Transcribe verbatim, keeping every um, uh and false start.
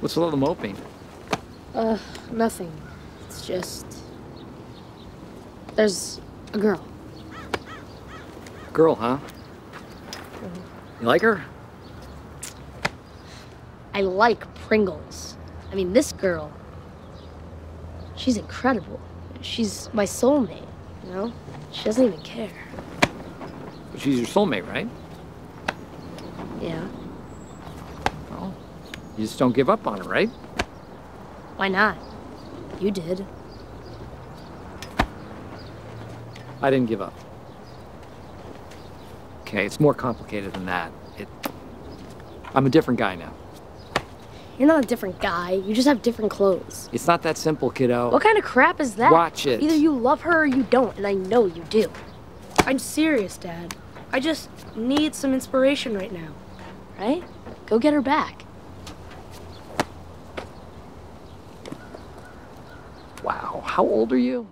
What's a little moping? Uh, nothing. It's just... There's a girl. Girl, huh? Mm-hmm. You like her? I like Pringles. I mean, this girl, she's incredible. She's my soulmate, you know? She doesn't even care. But she's your soulmate, right? Yeah. Well, you just don't give up on her, right? Why not? You did. I didn't give up. Okay, it's more complicated than that. It, I'm a different guy now. You're not a different guy. You just have different clothes. It's not that simple, kiddo. What kind of crap is that? Watch it. Either you love her or you don't, and I know you do. I'm serious, Dad. I just need some inspiration right now. Right? Go get her back. Wow, how old are you?